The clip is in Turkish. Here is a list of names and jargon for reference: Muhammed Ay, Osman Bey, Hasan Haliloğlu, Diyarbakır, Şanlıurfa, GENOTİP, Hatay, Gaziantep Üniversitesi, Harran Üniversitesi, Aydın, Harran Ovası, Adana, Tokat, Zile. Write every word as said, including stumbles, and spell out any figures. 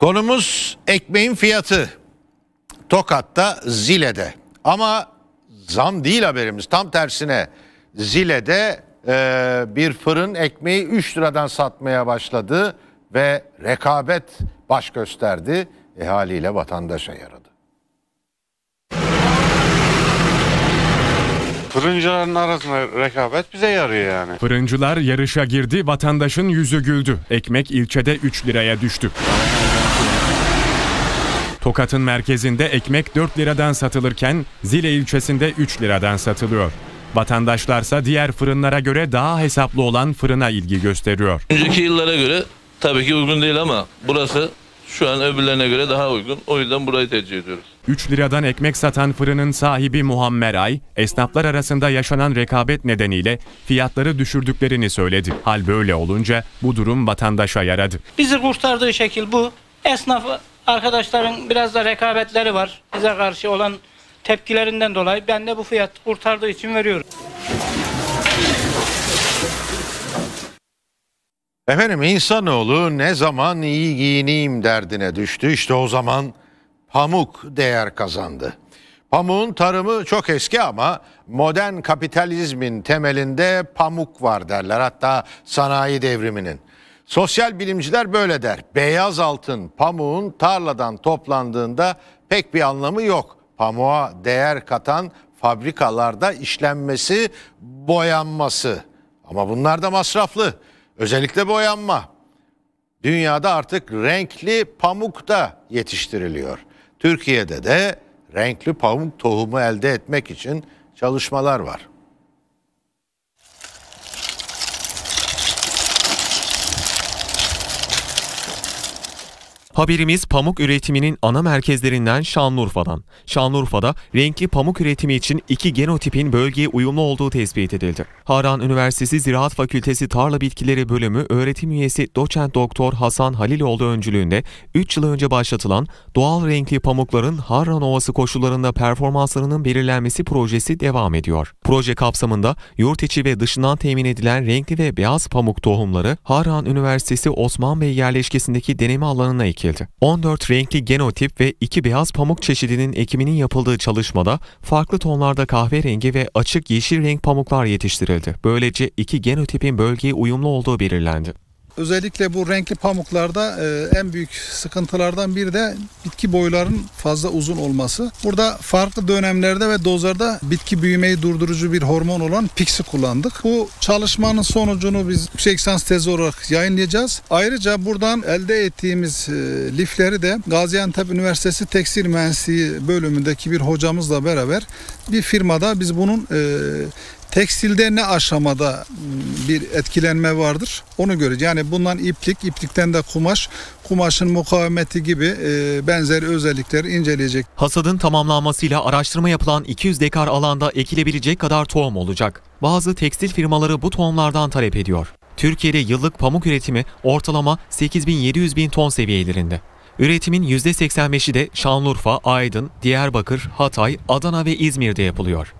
Konumuz ekmeğin fiyatı. Tokat'ta, Zile'de. Ama zam değil haberimiz. Tam tersine Zile'de e, bir fırın ekmeği üç liradan satmaya başladı ve rekabet baş gösterdi. E, haliyle vatandaşa yaradı. Fırıncıların arasında rekabet bize yarıyor yani. Fırıncılar yarışa girdi, vatandaşın yüzü güldü. Ekmek ilçede üç liraya düştü. Tokat'ın merkezinde ekmek dört liradan satılırken Zile ilçesinde üç liradan satılıyor. Vatandaşlarsa diğer fırınlara göre daha hesaplı olan fırına ilgi gösteriyor. Önceki yıllara göre tabii ki uygun değil ama burası şu an öbürlerine göre daha uygun. O yüzden burayı tercih ediyoruz. üç liradan ekmek satan fırının sahibi Muhammed Ay, esnaflar arasında yaşanan rekabet nedeniyle fiyatları düşürdüklerini söyledi. Hal böyle olunca bu durum vatandaşa yaradı. Bizi kurtardığı şekil bu. Esnafı arkadaşların biraz da rekabetleri var. Bize karşı olan tepkilerinden dolayı ben de bu fiyat kurtardığı için veriyorum. Efendim, insanoğlu ne zaman iyi giyineyim derdine düştü. İşte o zaman pamuk değer kazandı. Pamuğun tarımı çok eski ama modern kapitalizmin temelinde pamuk var derler. Hatta sanayi devriminin. Sosyal bilimciler böyle der. Beyaz altın pamuğun tarladan toplandığında pek bir anlamı yok. Pamuğa değer katan fabrikalarda işlenmesi, boyanması. Ama bunlar da masraflı. Özellikle boyanma. Dünyada artık renkli pamuk da yetiştiriliyor. Türkiye'de de renkli pamuk tohumu elde etmek için çalışmalar var. Haberimiz pamuk üretiminin ana merkezlerinden Şanlıurfa'dan. Şanlıurfa'da renkli pamuk üretimi için iki genotipin bölgeye uyumlu olduğu tespit edildi. Harran Üniversitesi Ziraat Fakültesi Tarla Bitkileri Bölümü öğretim üyesi Doçent Doktor Hasan Haliloğlu öncülüğünde üç yıl önce başlatılan doğal renkli pamukların Harran Ovası koşullarında performanslarının belirlenmesi projesi devam ediyor. Proje kapsamında yurt içi ve dışından temin edilen renkli ve beyaz pamuk tohumları Harran Üniversitesi Osman Bey yerleşkesindeki deneme alanına ekildi. on dört renkli genotip ve iki beyaz pamuk çeşidinin ekiminin yapıldığı çalışmada farklı tonlarda kahverengi ve açık yeşil renk pamuklar yetiştirildi. Böylece iki genotipin bölgeye uyumlu olduğu belirlendi. Özellikle bu renkli pamuklarda en büyük sıkıntılardan biri de bitki boylarının fazla uzun olması. Burada farklı dönemlerde ve dozlarda bitki büyümeyi durdurucu bir hormon olan Pix'i kullandık. Bu çalışmanın sonucunu biz yüksek lisans tezi olarak yayınlayacağız. Ayrıca buradan elde ettiğimiz lifleri de Gaziantep Üniversitesi Tekstil Mühendisliği bölümündeki bir hocamızla beraber bir firmada biz bunun tekstilde ne aşamada bir etkilenme vardır onu göreceğiz. Yani bundan iplik, iplikten de kumaş, kumaşın mukavemeti gibi benzeri özellikleri inceleyecek. Hasadın tamamlanmasıyla araştırma yapılan iki yüz dekar alanda ekilebilecek kadar tohum olacak. Bazı tekstil firmaları bu tohumlardan talep ediyor. Türkiye'de yıllık pamuk üretimi ortalama sekiz bin yedi yüz bin ton seviyelerinde. Üretimin yüzde seksen beşi de Şanlıurfa, Aydın, Diyarbakır, Hatay, Adana ve İzmir'de yapılıyor.